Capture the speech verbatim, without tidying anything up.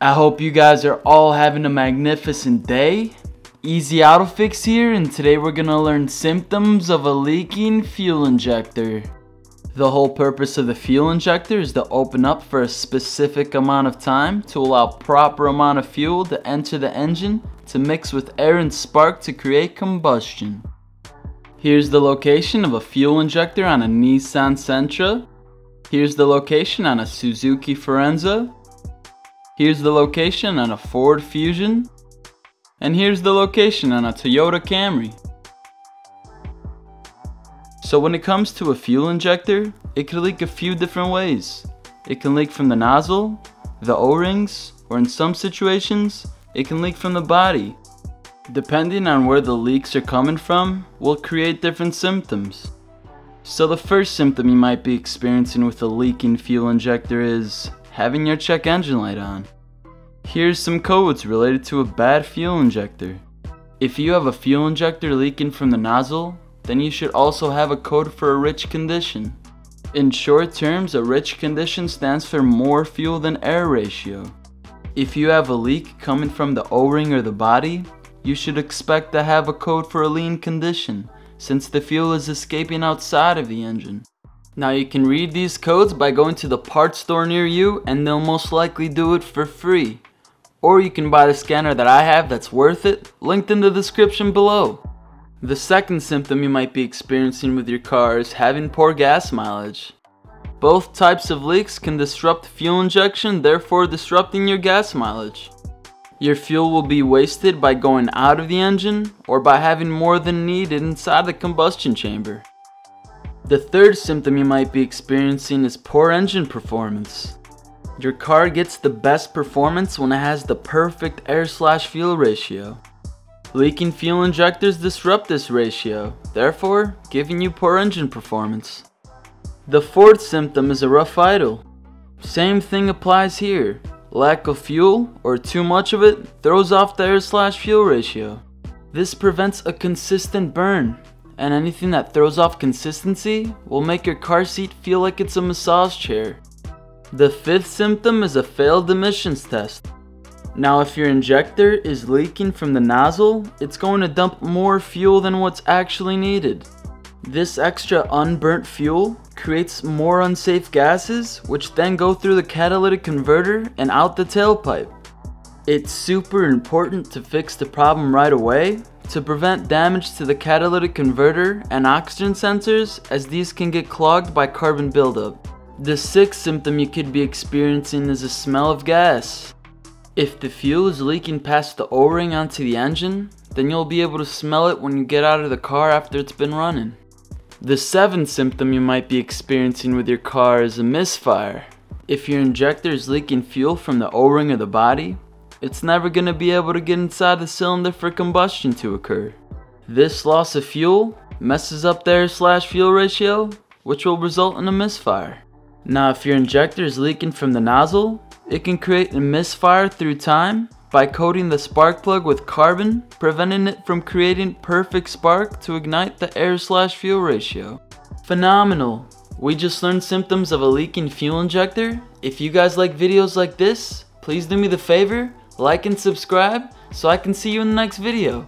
I hope you guys are all having a magnificent day. Easy Auto Fix here, and today we're gonna learn symptoms of a leaking fuel injector. The whole purpose of the fuel injector is to open up for a specific amount of time to allow proper amount of fuel to enter the engine to mix with air and spark to create combustion. Here's the location of a fuel injector on a Nissan Sentra. Here's the location on a Suzuki Forenza. Here's the location on a Ford Fusion. And here's the location on a Toyota Camry. So when it comes to a fuel injector, it can leak a few different ways. It can leak from the nozzle, the O-rings, or in some situations, it can leak from the body. Depending on where the leaks are coming from, will create different symptoms. So the first symptom you might be experiencing with a leaking fuel injector is having your check engine light on. Here's some codes related to a bad fuel injector. If you have a fuel injector leaking from the nozzle, then you should also have a code for a rich condition. In short terms, a rich condition stands for more fuel than air ratio. If you have a leak coming from the O-ring or the body, you should expect to have a code for a lean condition, since the fuel is escaping outside of the engine. Now you can read these codes by going to the part store near you, and they'll most likely do it for free. Or you can buy the scanner that I have that's worth it, linked in the description below. The second symptom you might be experiencing with your car is having poor gas mileage. Both types of leaks can disrupt fuel injection, therefore disrupting your gas mileage. Your fuel will be wasted by going out of the engine or by having more than needed inside the combustion chamber. The third symptom you might be experiencing is poor engine performance. Your car gets the best performance when it has the perfect air-slash-fuel ratio. Leaking fuel injectors disrupt this ratio, therefore giving you poor engine performance. The fourth symptom is a rough idle. Same thing applies here. Lack of fuel, or too much of it, throws off the air-slash-fuel ratio. This prevents a consistent burn, and anything that throws off consistency will make your car seat feel like it's a massage chair. The fifth symptom is a failed emissions test. Now if your injector is leaking from the nozzle, it's going to dump more fuel than what's actually needed. This extra unburnt fuel creates more unsafe gases, which then go through the catalytic converter and out the tailpipe. It's super important to fix the problem right away to prevent damage to the catalytic converter and oxygen sensors, as these can get clogged by carbon buildup. The sixth symptom you could be experiencing is a smell of gas. If the fuel is leaking past the O-ring onto the engine, then you'll be able to smell it when you get out of the car after it's been running. The seventh symptom you might be experiencing with your car is a misfire. If your injector is leaking fuel from the O-ring of the body, it's never going to be able to get inside the cylinder for combustion to occur. This loss of fuel messes up the air-slash-fuel ratio, which will result in a misfire. Now if your injector is leaking from the nozzle, it can create a misfire through time by coating the spark plug with carbon, preventing it from creating perfect spark to ignite the air-slash-fuel ratio. Phenomenal! We just learned symptoms of a leaking fuel injector. If you guys like videos like this, please do me the favor, like and subscribe, so I can see you in the next video.